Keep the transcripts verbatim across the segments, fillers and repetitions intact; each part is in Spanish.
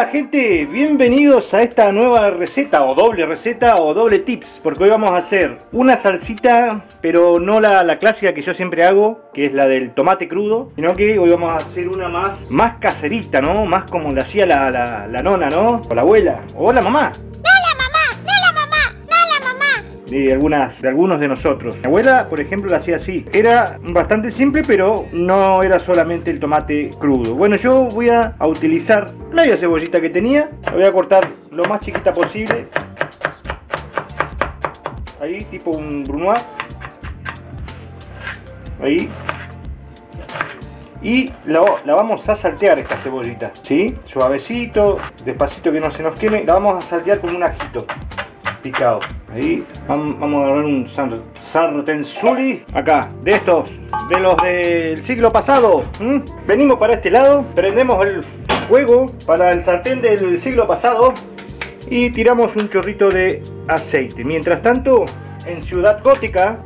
Hola gente, bienvenidos a esta nueva receta o doble receta o doble tips, porque hoy vamos a hacer una salsita, pero no la, la clásica que yo siempre hago, que es la del tomate crudo, sino que hoy vamos a hacer una más, más caserita, ¿no? Más como la hacía la, la, la nona, ¿no? O la abuela, o la mamá. De, algunas, de algunos de nosotros. Mi abuela, por ejemplo, la hacía así. Era bastante simple, pero no era solamente el tomate crudo. Bueno, yo voy a, a utilizar media cebollita que tenía. La voy a cortar lo más chiquita posible. Ahí, tipo un brunoise. Ahí. Y la, la vamos a saltear esta cebollita, ¿sí? Suavecito, despacito que no se nos queme. La vamos a saltear con un ajito picado. Ahí vamos a agarrar un sartenzuli acá, de estos, de los del siglo pasado. ¿Mm? Venimos para este lado, prendemos el fuego para el sartén del siglo pasado y tiramos un chorrito de aceite. Mientras tanto, en Ciudad Gótica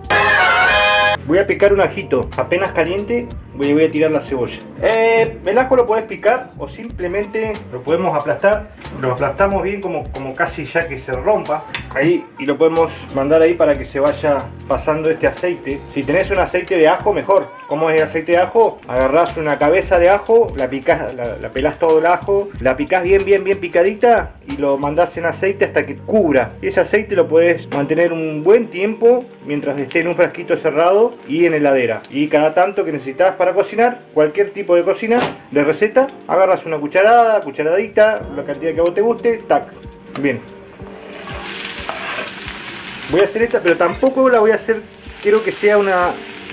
voy a picar un ajito. Apenas caliente voy, voy a tirar la cebolla. Eh, el ajo lo podés picar o simplemente lo podemos aplastar. Lo aplastamos bien como, como casi ya que se rompa. Ahí, y lo podemos mandar ahí para que se vaya pasando este aceite. Si tenés un aceite de ajo, mejor. ¿Cómo es el aceite de ajo? Agarrás una cabeza de ajo, la, picás, la, la pelás todo el ajo, la picás bien, bien, bien picadita y lo mandás en aceite hasta que cubra. Ese aceite lo podés mantener un buen tiempo mientras esté en un frasquito cerrado y en heladera. Y cada tanto que necesitas para cocinar, cualquier tipo de cocina, de receta, agarras una cucharada, cucharadita, la cantidad que a vos te guste, tac. Bien. Voy a hacer esta, pero tampoco la voy a hacer, quiero que sea una,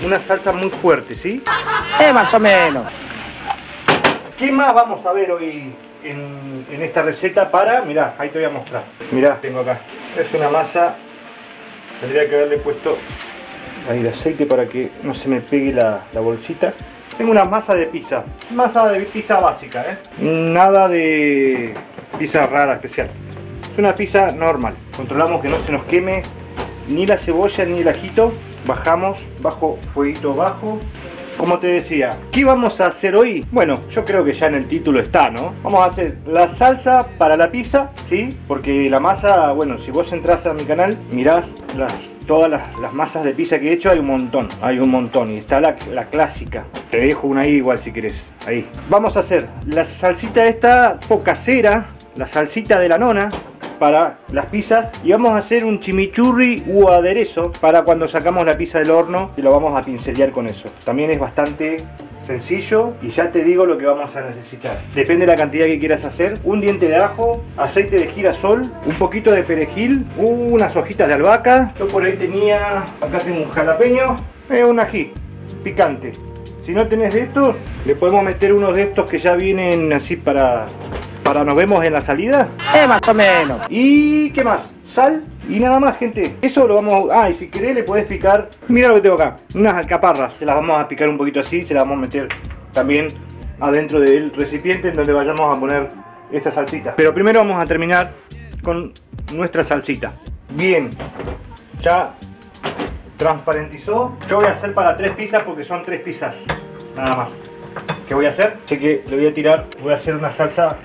una salsa muy fuerte, ¿sí? Eh, más o menos. ¿Qué más vamos a ver hoy en, en esta receta para...? Mirá, ahí te voy a mostrar. Mirá, tengo acá. Es una masa, tendría que haberle puesto... ahí el aceite para que no se me pegue la, la bolsita. Tengo una masa de pizza. Masa de pizza básica, ¿eh? Nada de pizza rara, especial. Es una pizza normal. Controlamos que no se nos queme ni la cebolla ni el ajito. Bajamos, bajo, fueguito bajo. Como te decía, ¿qué vamos a hacer hoy? Bueno, yo creo que ya en el título está, ¿no? Vamos a hacer la salsa para la pizza, ¿sí? Porque la masa, bueno, si vos entras a mi canal, mirás las... todas las, las masas de pizza que he hecho, hay un montón, hay un montón, y está la, la clásica. Te dejo una ahí igual si querés, ahí. Vamos a hacer la salsita esta casera, la salsita de la nona, para las pizzas. Y vamos a hacer un chimichurri u aderezo para cuando sacamos la pizza del horno y lo vamos a pincelear con eso. También es bastante... sencillo, y ya te digo lo que vamos a necesitar. Depende de la cantidad que quieras hacer. Un diente de ajo, aceite de girasol, un poquito de perejil, unas hojitas de albahaca. Yo por ahí tenía, acá tengo un jalapeño, eh, un ají picante. Si no tenés de estos, le podemos meter unos de estos que ya vienen así para, para nos vemos en la salida. Eh, más o menos. ¿Y qué más? Sal y nada más, gente. Eso lo vamos a... ah, y si querés le podés picar, mira lo que tengo acá, unas alcaparras. Se las vamos a picar un poquito así, se las vamos a meter también adentro del recipiente en donde vayamos a poner esta salsita. Pero primero vamos a terminar con nuestra salsita. Bien, ya transparentizó. Yo voy a hacer para tres pizzas porque son tres pizzas nada más. ¿Qué voy a hacer? Sé que le voy a tirar, voy a hacer una salsa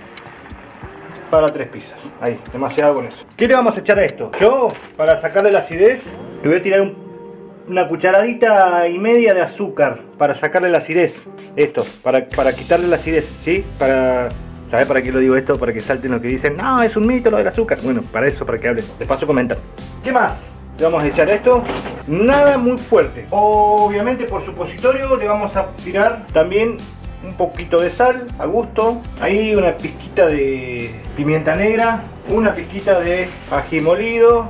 para tres pizzas. Ahí, demasiado con eso. ¿Qué le vamos a echar a esto? Yo, para sacarle la acidez, le voy a tirar un, una cucharadita y media de azúcar para sacarle la acidez. Esto, para, para quitarle la acidez, ¿sí? Para... ¿sabés para qué lo digo esto? Para que salten los que dicen, no, es un mito lo del azúcar. Bueno, para eso, para que hablen. Les paso a comentar. ¿Qué más? Le vamos a echar esto. Nada muy fuerte. Obviamente, por supositorio, le vamos a tirar también... un poquito de sal a gusto, ahí una pizquita de pimienta negra, una pizquita de ají molido,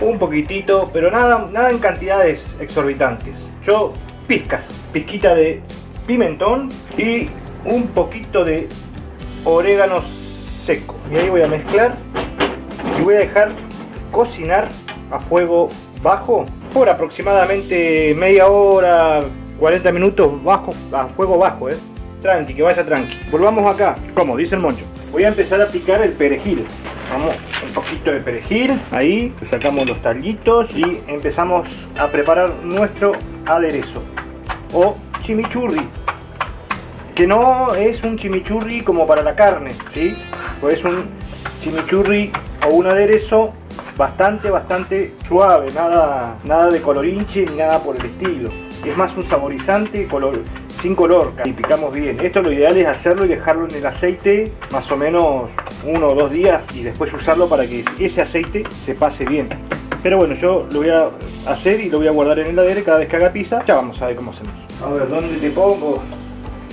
un poquitito, pero nada, nada en cantidades exorbitantes. Yo pizcas, pizquita de pimentón y un poquito de orégano seco. Y ahí voy a mezclar y voy a dejar cocinar a fuego bajo por aproximadamente media hora, cuarenta minutos bajo, a fuego bajo, eh. Tranqui, que vaya tranqui. Volvamos acá, como dice el Moncho. Voy a empezar a picar el perejil. Vamos, un poquito de perejil. Ahí, sacamos los tallitos y empezamos a preparar nuestro aderezo o chimichurri. Que no es un chimichurri como para la carne, ¿sí? Pues es un chimichurri o un aderezo bastante, bastante suave, nada, nada de colorinche ni nada por el estilo. Es más un saborizante color, sin color, y picamos bien. Esto lo ideal es hacerlo y dejarlo en el aceite más o menos uno o dos días y después usarlo para que ese aceite se pase bien. Pero bueno, yo lo voy a hacer y lo voy a guardar en el heladero cada vez que haga pizza. Ya vamos a ver cómo hacemos. A ver, ¿dónde te pongo?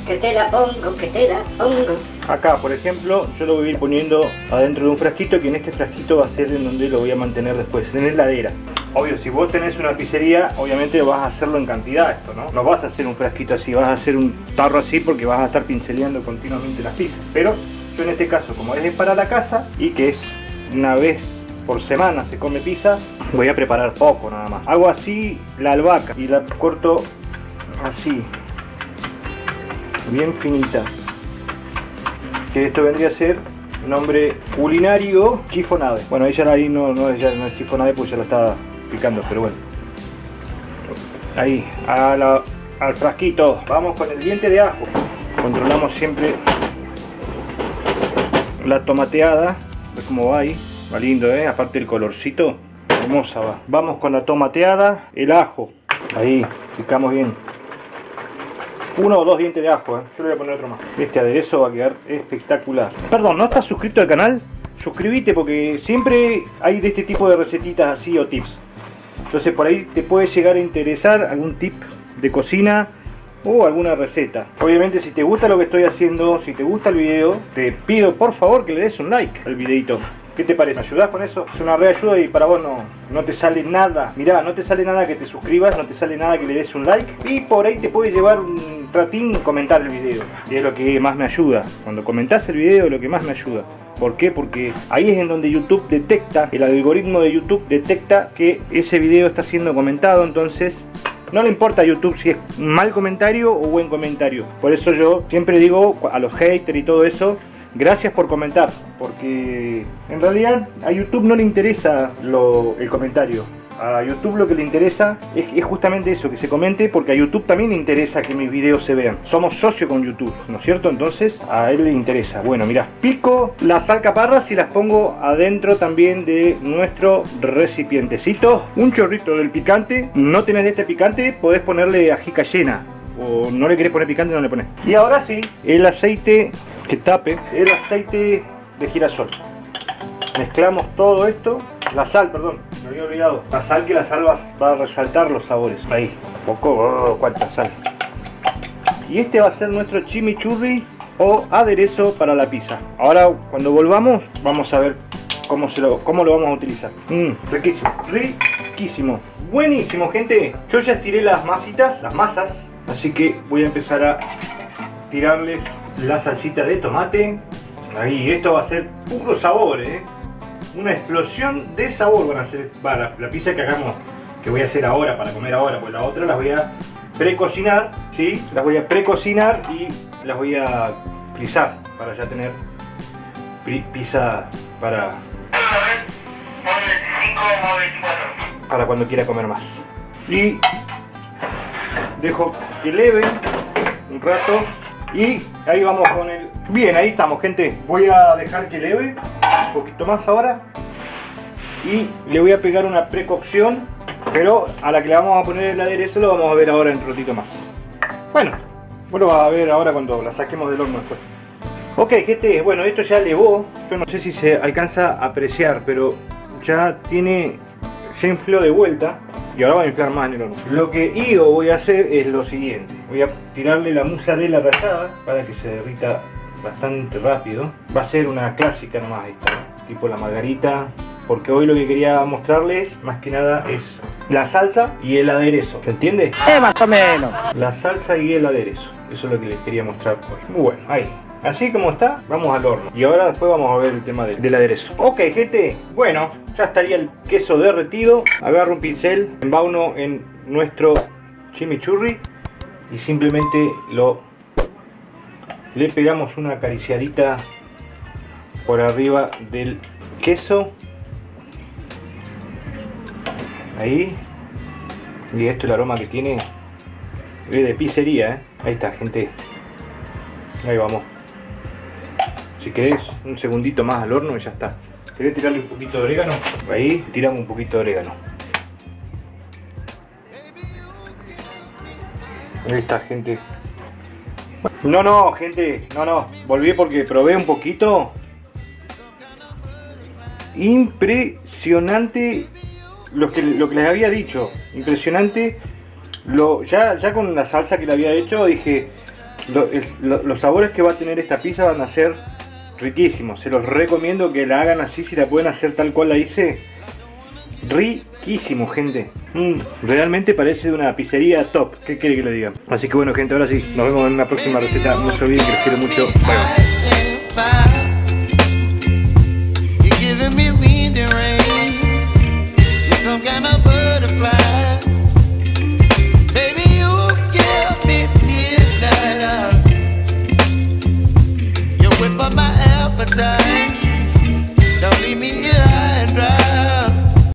Que te la pongo, que te la pongo. Acá, por ejemplo, yo lo voy a ir poniendo adentro de un frasquito, que en este frasquito va a ser en donde lo voy a mantener después, en la heladera. Obvio, si vos tenés una pizzería, obviamente vas a hacerlo en cantidad esto, ¿no? No vas a hacer un frasquito así, vas a hacer un tarro así porque vas a estar pinceleando continuamente las pizzas. Pero yo en este caso, como es para la casa y que es una vez por semana se come pizza, voy a preparar poco nada más. Hago así la albahaca y la corto así, bien finita, que esto vendría a ser nombre culinario chifonade. Bueno, ella ahí no, no, ella no es chifonade porque ya la estaba picando, pero bueno, ahí a la, al frasquito vamos con el diente de ajo. Controlamos siempre la tomateada, ves cómo va ahí, va lindo, ¿eh? Aparte el colorcito, hermosa va. Vamos con la tomateada, el ajo, ahí picamos bien. Uno o dos dientes de ajo, ¿eh? Yo le voy a poner otro más. Este aderezo va a quedar espectacular. Perdón, ¿no estás suscrito al canal? Suscríbete porque siempre hay de este tipo de recetitas así o tips. Entonces por ahí te puede llegar a interesar algún tip de cocina o alguna receta. Obviamente si te gusta lo que estoy haciendo, si te gusta el video, te pido por favor que le des un like al videito. ¿Qué te parece? ¿Me ayudás con eso? Es una reayuda y para vos no, no te sale nada. Mirá, no te sale nada que te suscribas, no te sale nada que le des un like. Y por ahí te puede llevar un ratín comentar el video. Y es lo que más me ayuda. Cuando comentás el video es lo que más me ayuda. ¿Por qué? Porque ahí es en donde YouTube detecta, el algoritmo de YouTube detecta que ese video está siendo comentado, entonces no le importa a YouTube si es mal comentario o buen comentario. Por eso yo siempre digo a los haters y todo eso, gracias por comentar, porque en realidad a YouTube no le interesa lo, el comentario. A YouTube lo que le interesa es, es justamente eso, que se comente, porque a YouTube también le interesa que mis videos se vean. Somos socios con YouTube, ¿no es cierto? Entonces a él le interesa. Bueno, mirá, pico las alcaparras y las pongo adentro también de nuestro recipientecito. Un chorrito del picante. No tenés de este picante, podés ponerle ají cayena. O no le querés poner picante, no le pones. Y ahora sí, el aceite que tape, el aceite de girasol. Mezclamos todo esto. La sal, perdón, me había olvidado. La sal, que la sal va a resaltar los sabores. Ahí, un poco, oh, cuánta sal. Y este va a ser nuestro chimichurri o aderezo para la pizza. Ahora, cuando volvamos, vamos a ver cómo, se lo, cómo lo vamos a utilizar. Mmm, riquísimo, riquísimo. Buenísimo, gente. Yo ya estiré las masitas, las masas. Así que voy a empezar a tirarles la salsita de tomate. Ahí, esto va a ser puro sabor, ¿eh? Una explosión de sabor van a ser para la, la pizza que hagamos, que voy a hacer ahora, para comer ahora, pues la otra las voy a precocinar, ¿sí? Las voy a precocinar y las voy a frizar para ya tener pizza para... para cuando quiera comer más. Y dejo que leve un rato y ahí vamos con el... Bien, ahí estamos, gente. Voy a dejar que leve un poquito más ahora y le voy a pegar una precocción, pero a la que le vamos a poner el aderezo lo vamos a ver ahora en un ratito más. Bueno, vos lo vas a ver ahora cuando la saquemos del horno después. Ok, gente, bueno, esto ya elevó. Yo no sé si se alcanza a apreciar, pero ya tiene... ya infló de vuelta. Y ahora va a inflar más en el horno. Lo que yo voy a hacer es lo siguiente. Voy a tirarle la mozzarella rallada para que se derrita bastante rápido. Va a ser una clásica nomás esta, ¿no? Tipo la margarita. Porque hoy lo que quería mostrarles, más que nada, es la salsa y el aderezo. ¿Se entiende? Es más o menos. La salsa y el aderezo. Eso es lo que les quería mostrar hoy. Muy bueno, ahí. Así como está, vamos al horno. Y ahora después vamos a ver el tema del, del aderezo. Ok, gente, bueno, ya estaría el queso derretido. Agarro un pincel, embauno en nuestro chimichurri y simplemente lo le pegamos una acariciadita por arriba del queso. Ahí. Y esto, el aroma que tiene es de pizzería, ¿eh? Ahí está, gente. Ahí vamos. Si querés un segundito más al horno y ya está. ¿Querés tirarle un poquito de orégano? Ahí tiramos un poquito de orégano. Ahí está, gente. No, no, gente, no, no. Volví porque probé un poquito. Impresionante lo que, lo que les había dicho. Impresionante. Lo, ya, ya con la salsa que le había hecho, dije, lo, el, lo, los sabores que va a tener esta pizza van a ser riquísimos. Se los recomiendo que la hagan así, si la pueden hacer tal cual la hice. Riquísimo, gente. Mm, realmente parece de una pizzería top. ¿Qué quiere que le diga? Así que bueno, gente, ahora sí, nos vemos en una próxima receta. No se olviden que los quiero mucho. Bye. Don't leave me